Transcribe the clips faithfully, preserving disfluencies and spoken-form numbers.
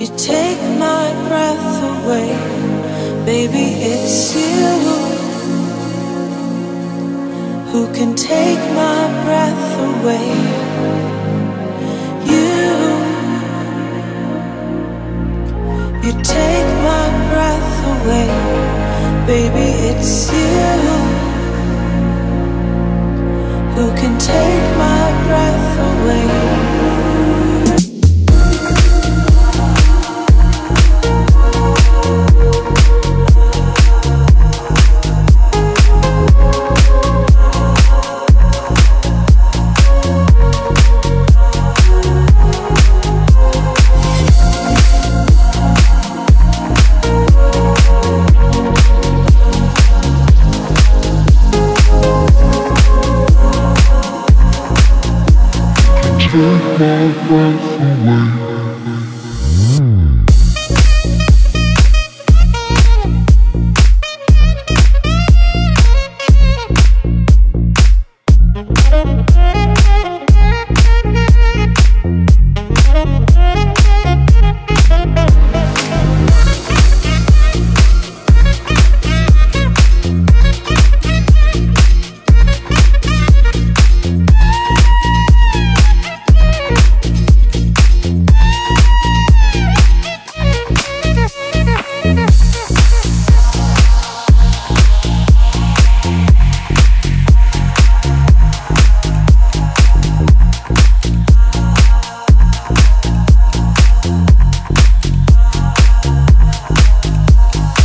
You take my breath away, baby, it's you who can take my breath away. You, you take my breath away, baby, it's you who can take my breath away.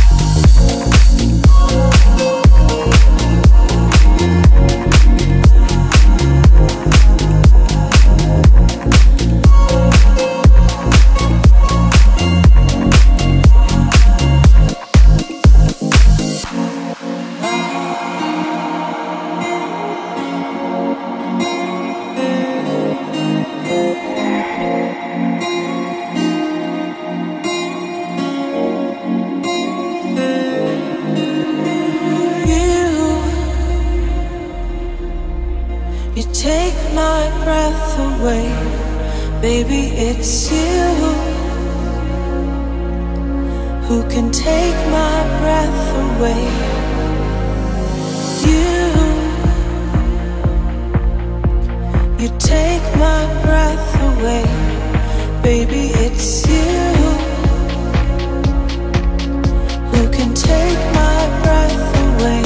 Take my breath away. You take my breath away, baby, it's you who can take my breath away. You, you take my breath away, baby, it's you who can take my breath away.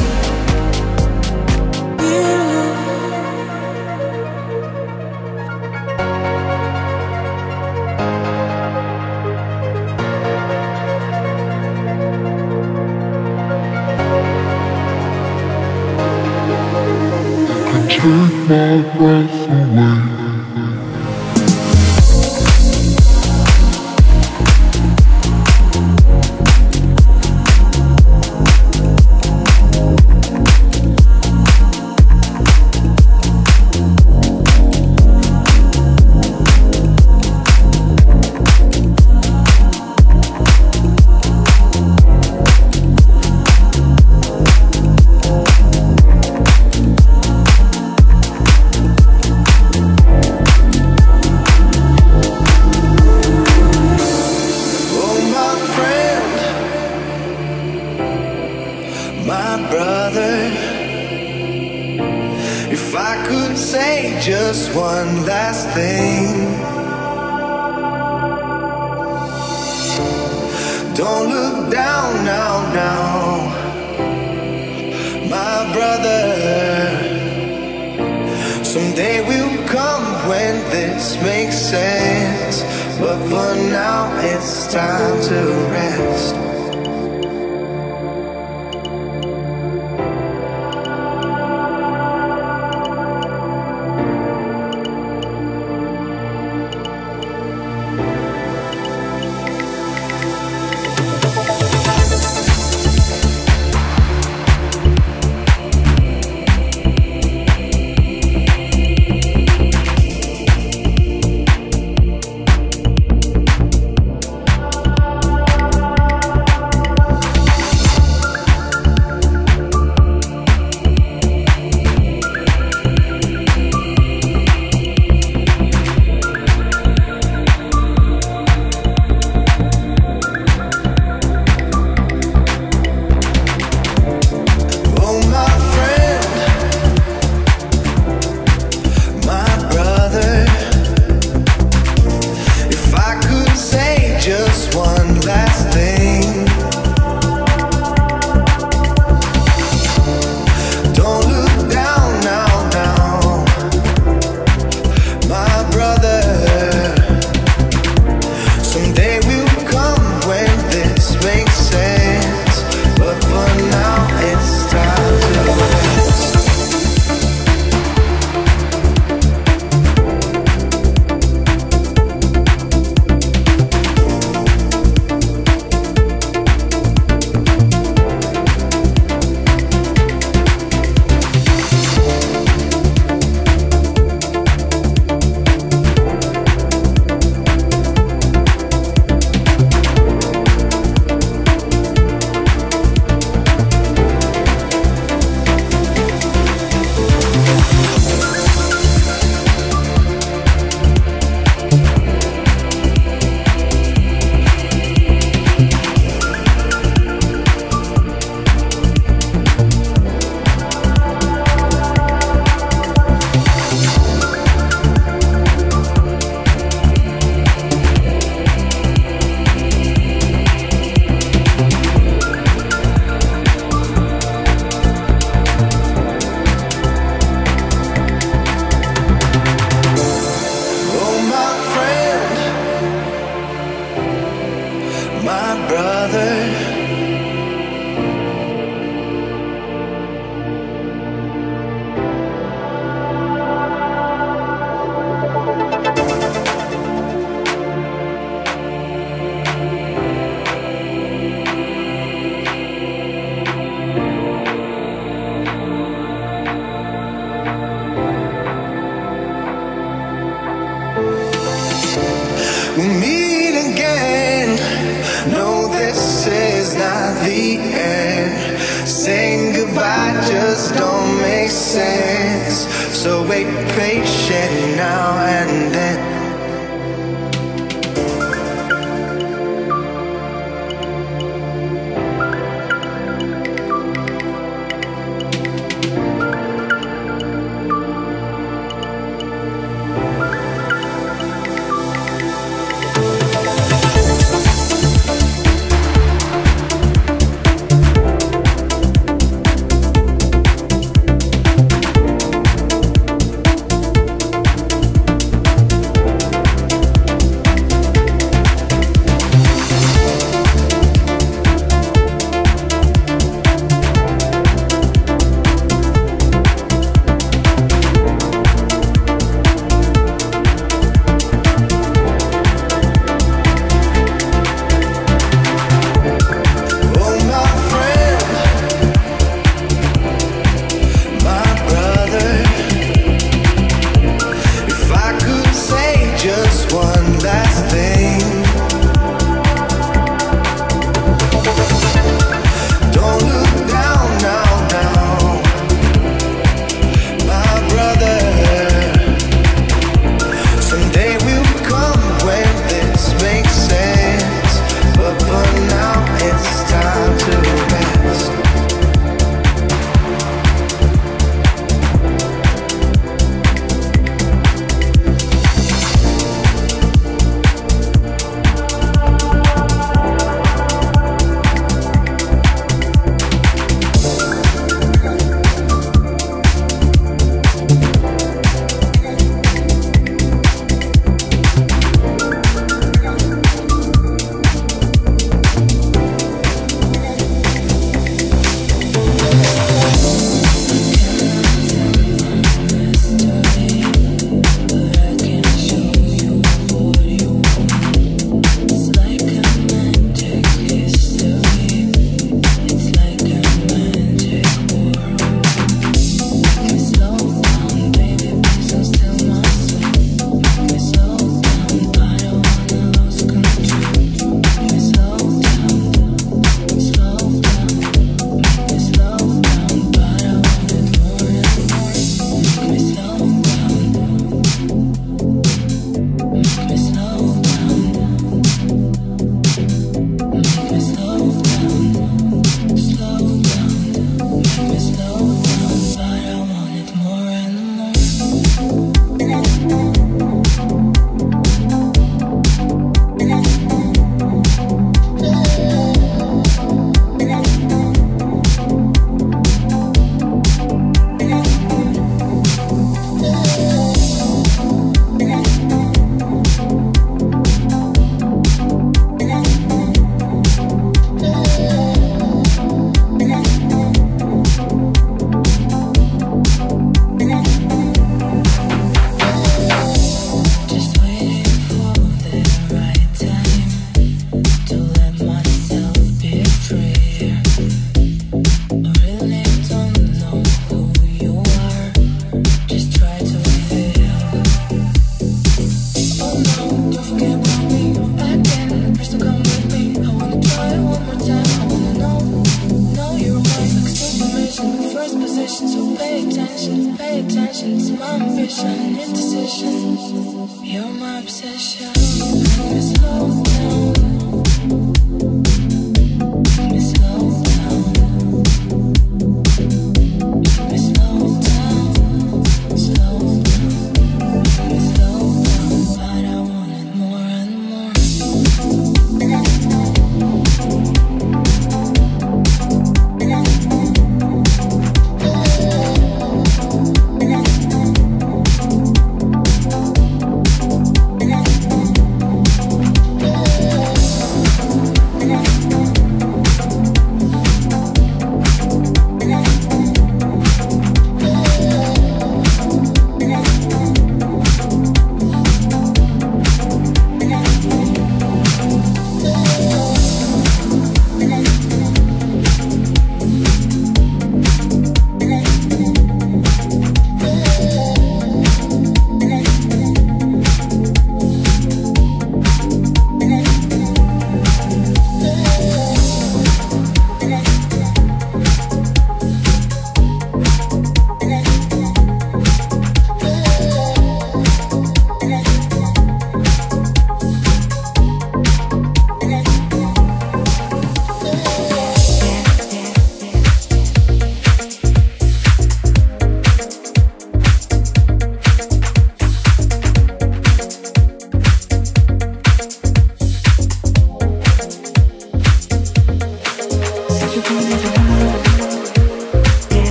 Take my breath away. If I could say just one last thing, don't look down now, now, my brother. Someday will come when this makes sense, but for now it's time to rest. make sense. So wait patient now and then.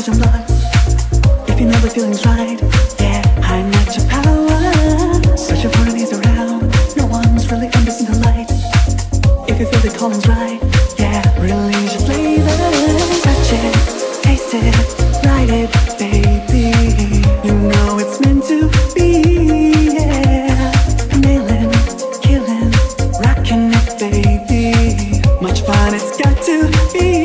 switch on love. If you know the feeling's right, yeah, I'm not your power. Searching for an easy route, no one's really understanding the light. If you feel the calling's right, yeah, really should play this. Touch it, taste it, write it, baby. You know it's meant to be, yeah. Nailing, killing, rocking it, baby. Much fun it's got to be,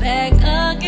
back up.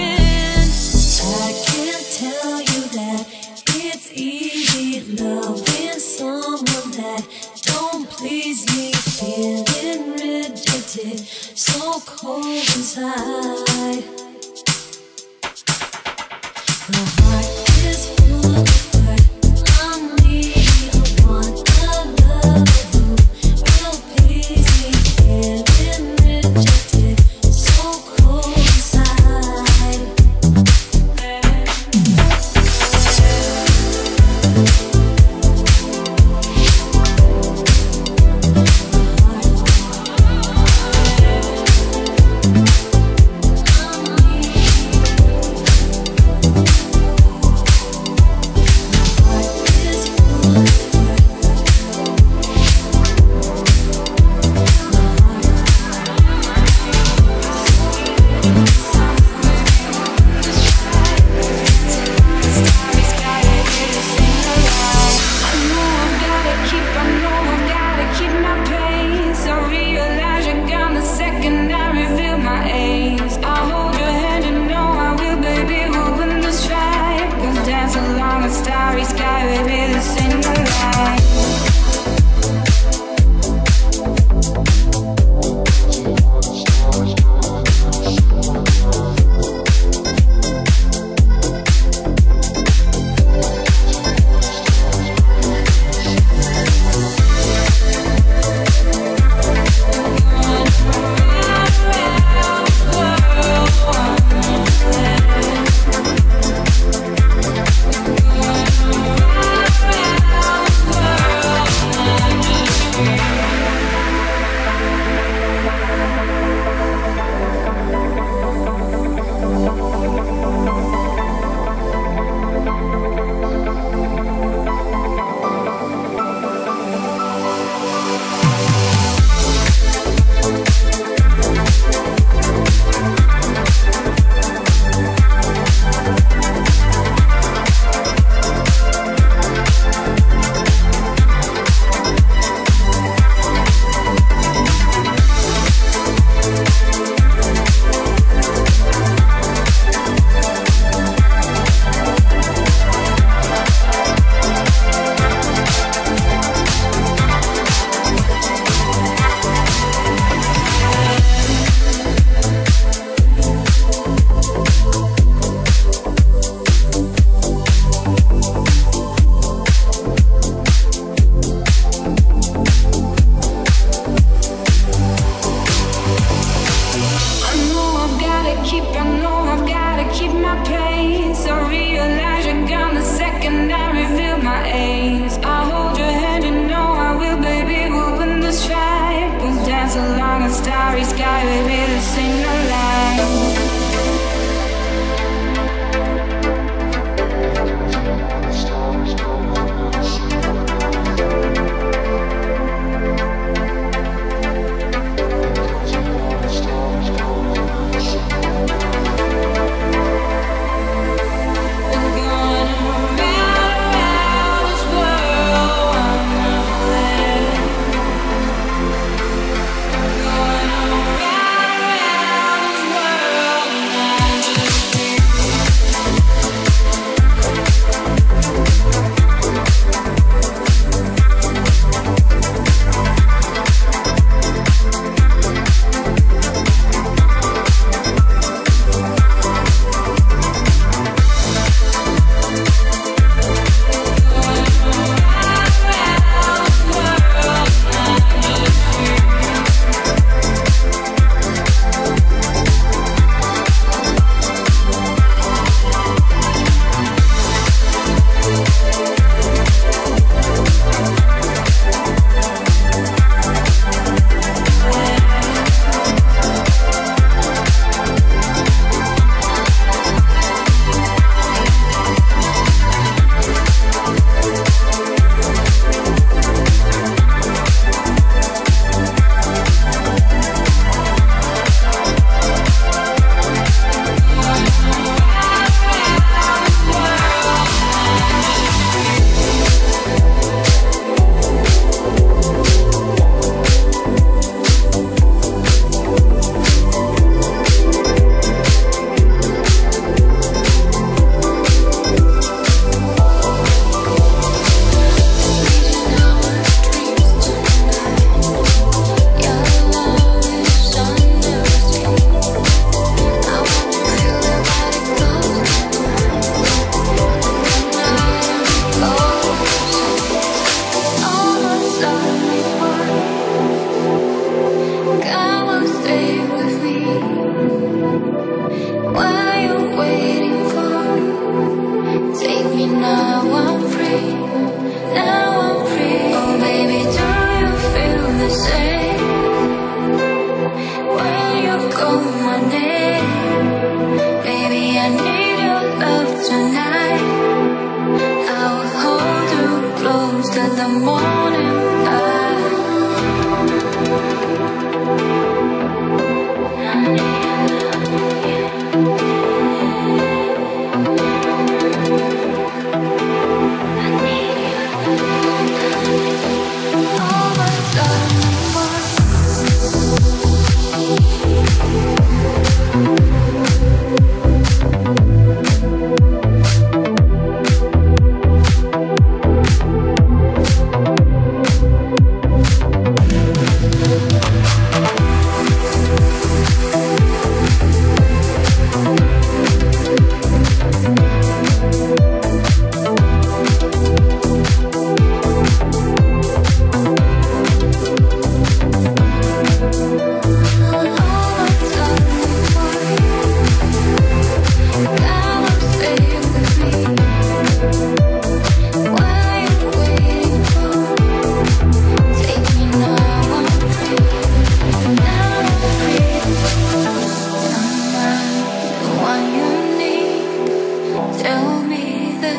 the morning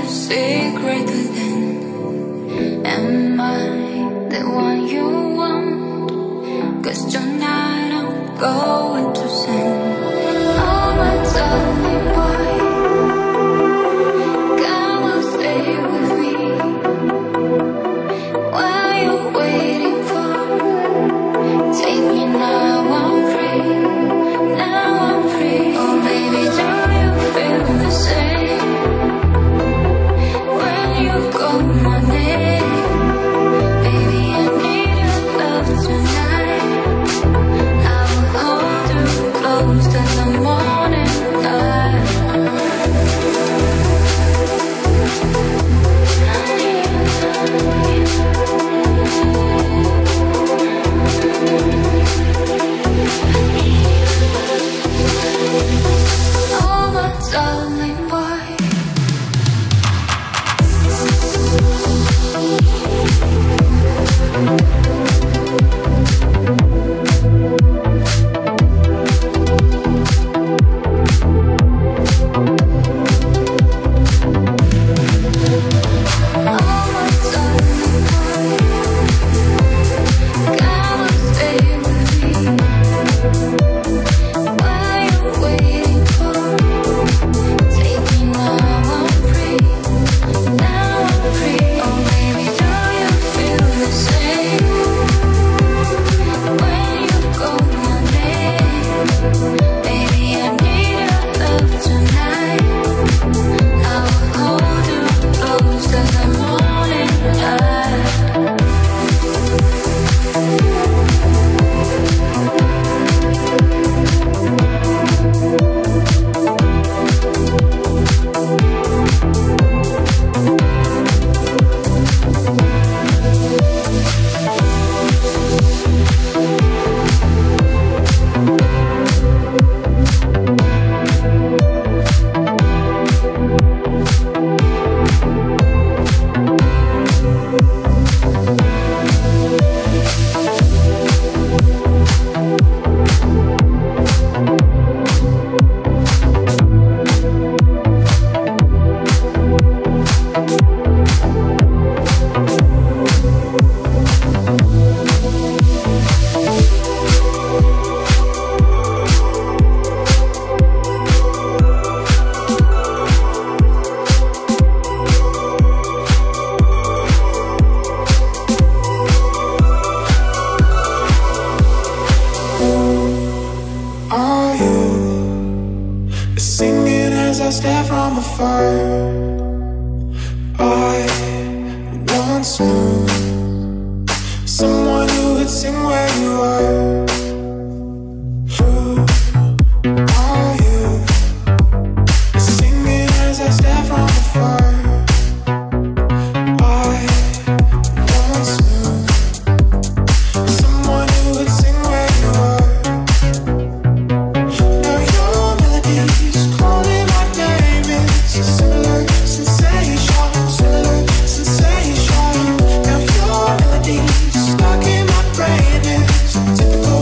secret within. Am I the one you want? 'Cause tonight I'm going to send all my darling boy. Come and stay with me. What are you waiting for? Take me now, I'm free. Now I'm free. Oh baby, don't you feel the same? Stare from afar. I once knew someone who would sing where you are. Who are you? Singing as I stare from afar. It's a typical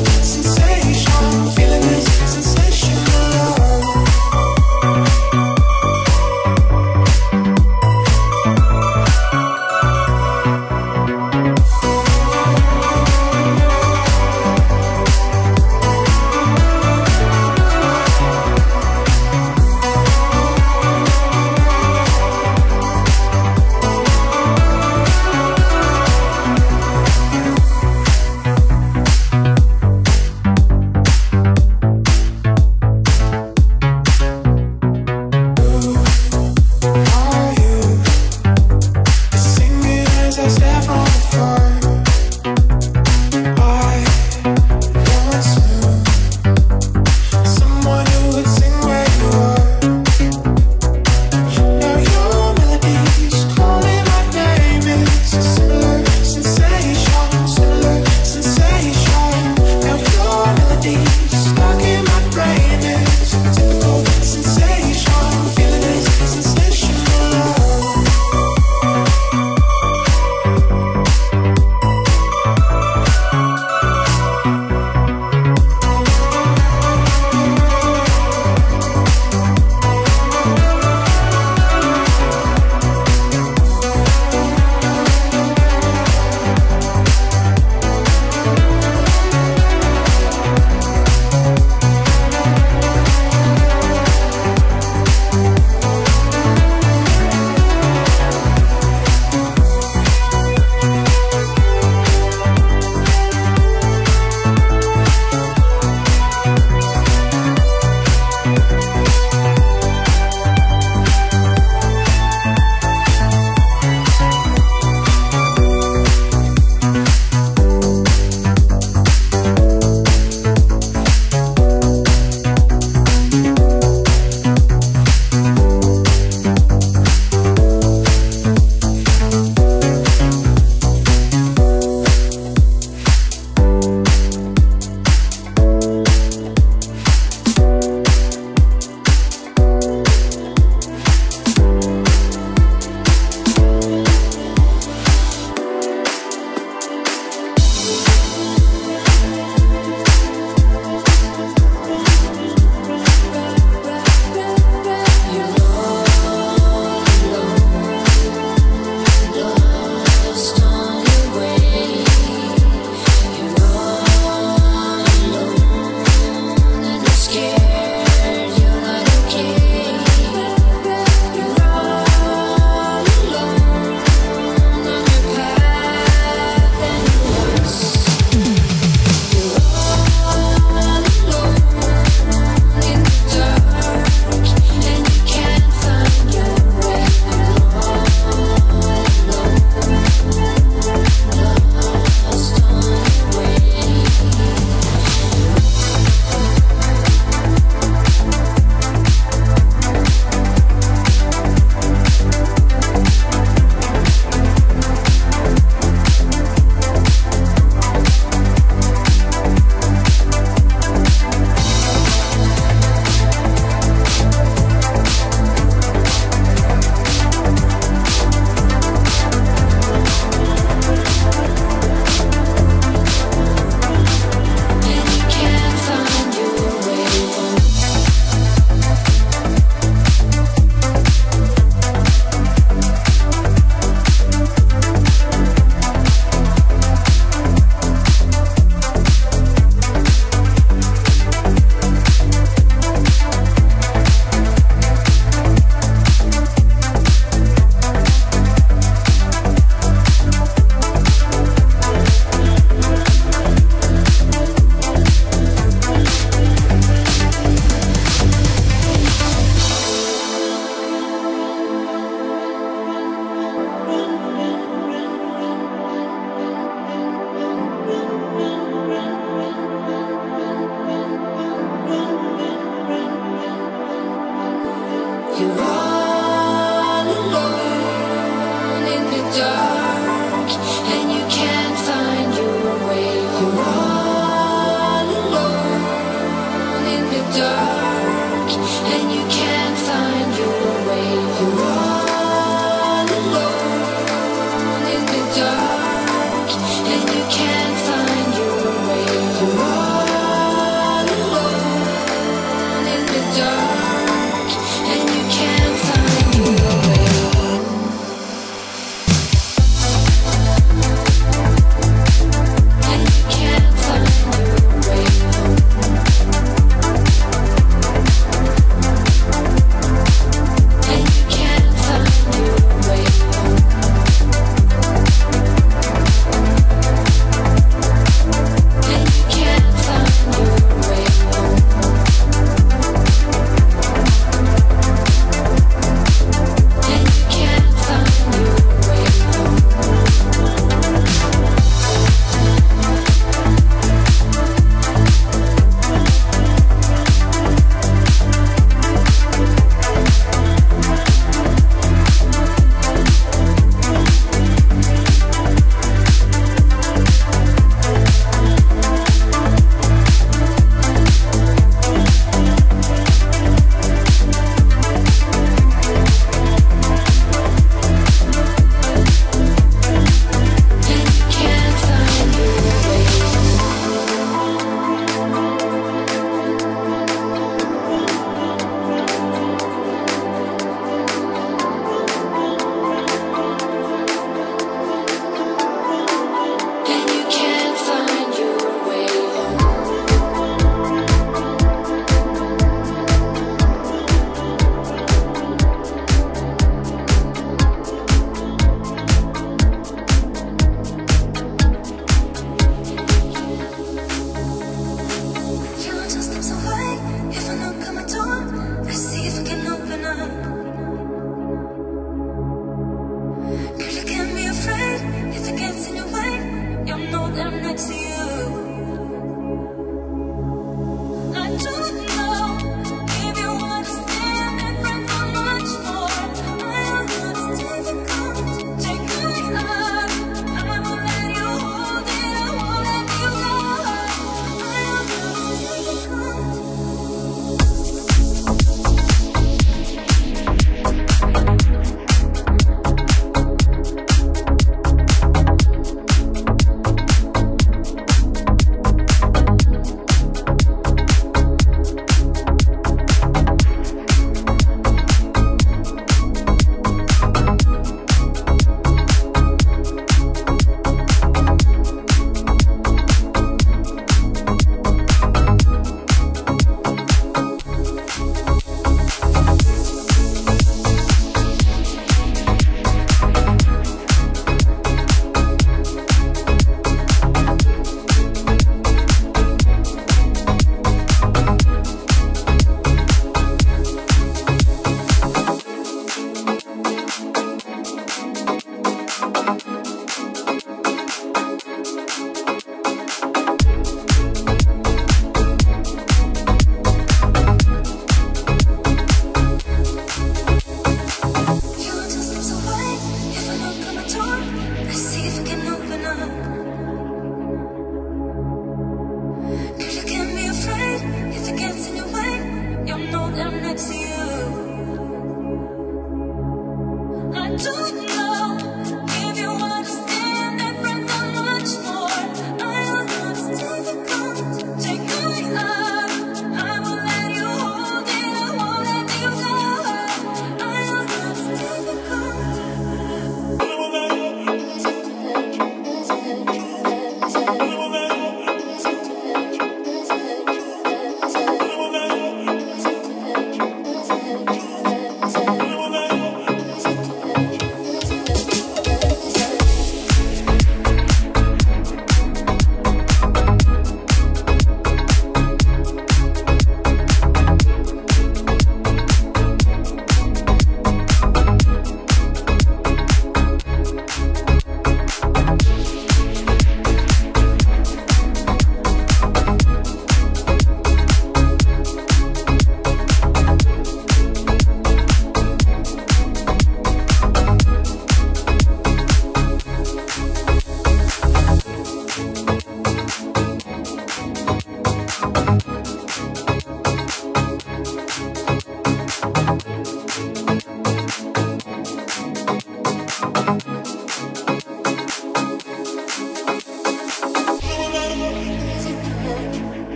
You're all alone in the dark, and you can't find your way. You're all alone in the dark, and you can't find your way. You're all alone in the dark, and you can't find your way. You're all alone in the dark.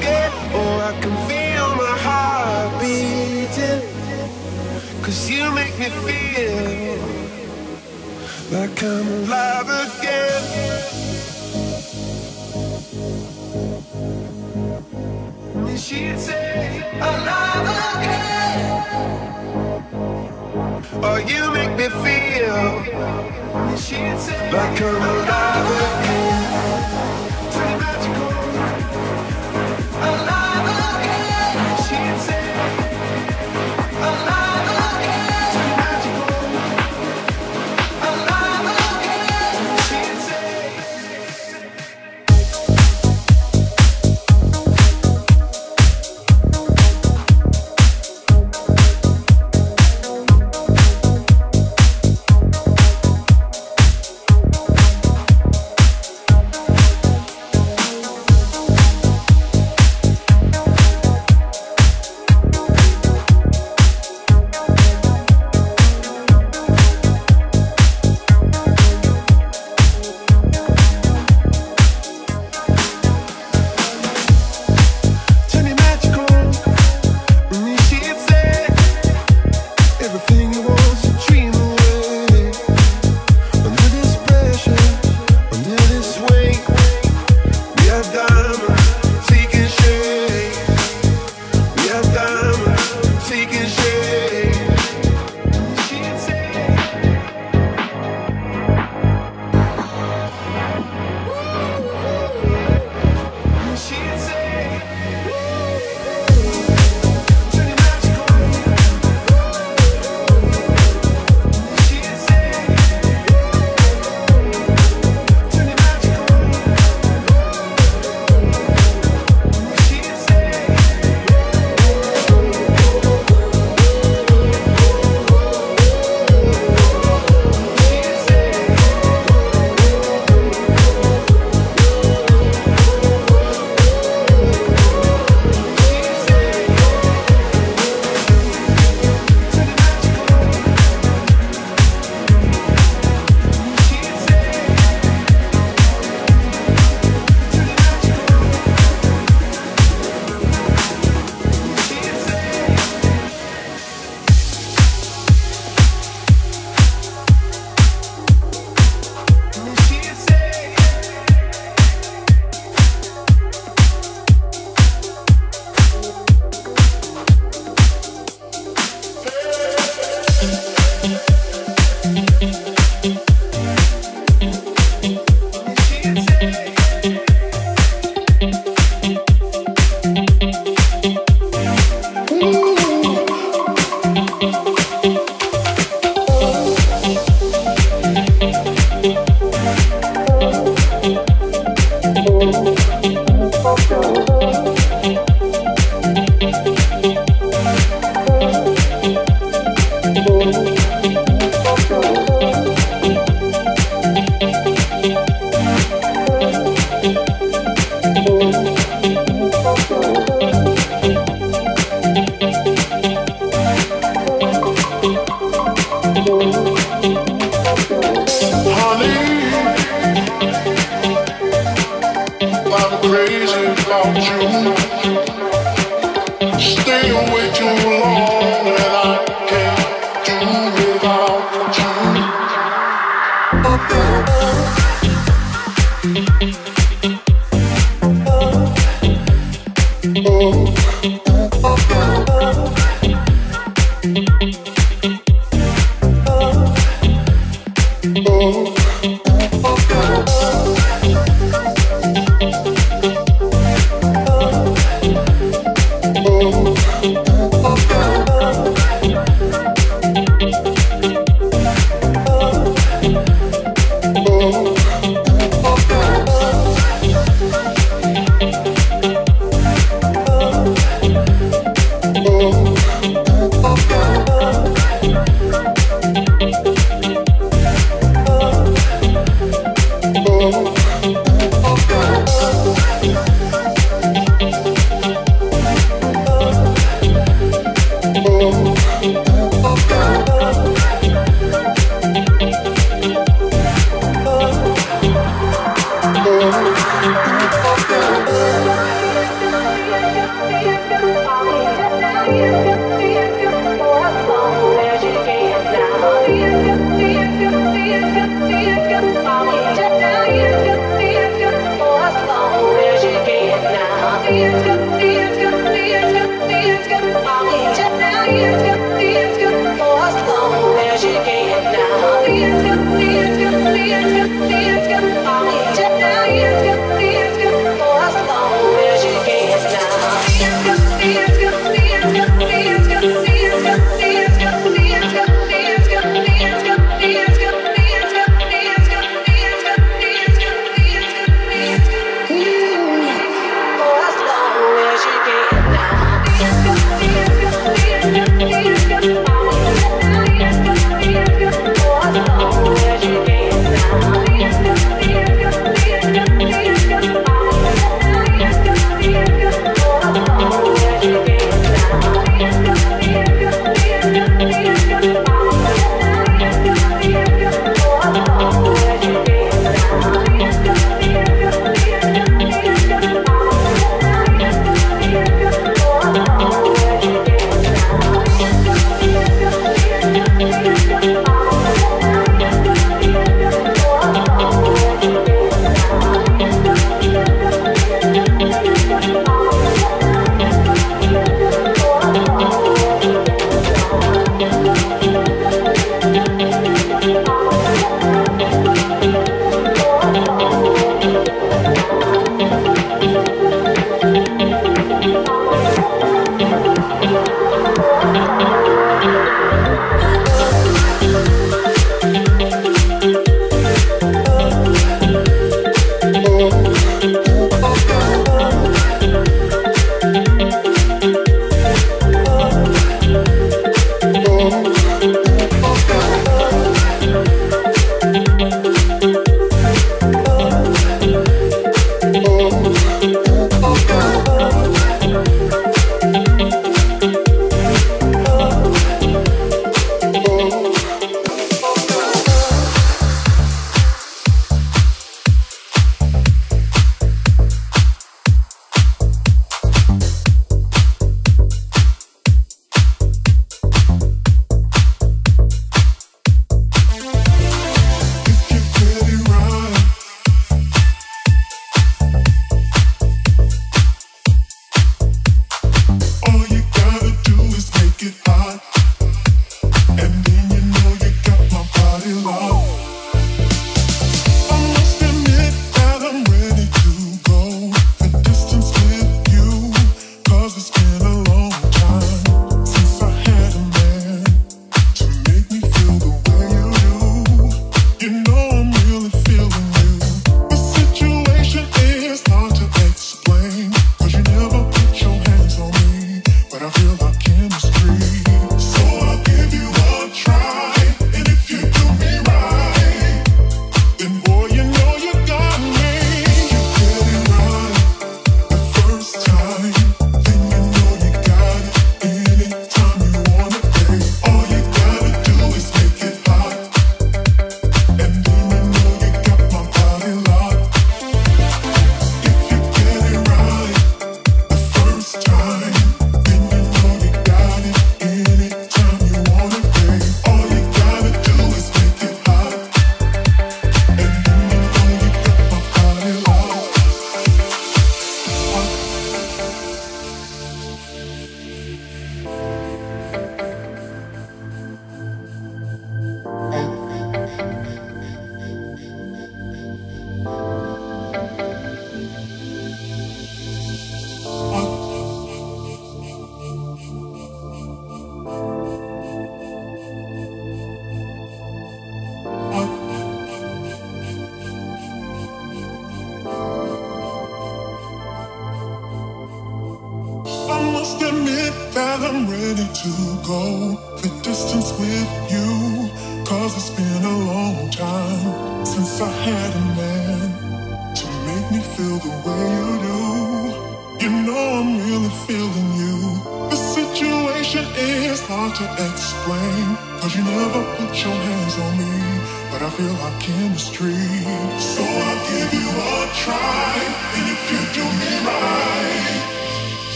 scared. Oh, I can feel my heart beating, 'cause you make me feel like I'm alive again. And she'd say, alive again. Oh, you make me feel like I'm alive again. Pretty magical. Alive again, she'd say. Alive again. Pretty magical. Alive again, she'd oh,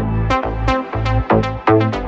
Thank you.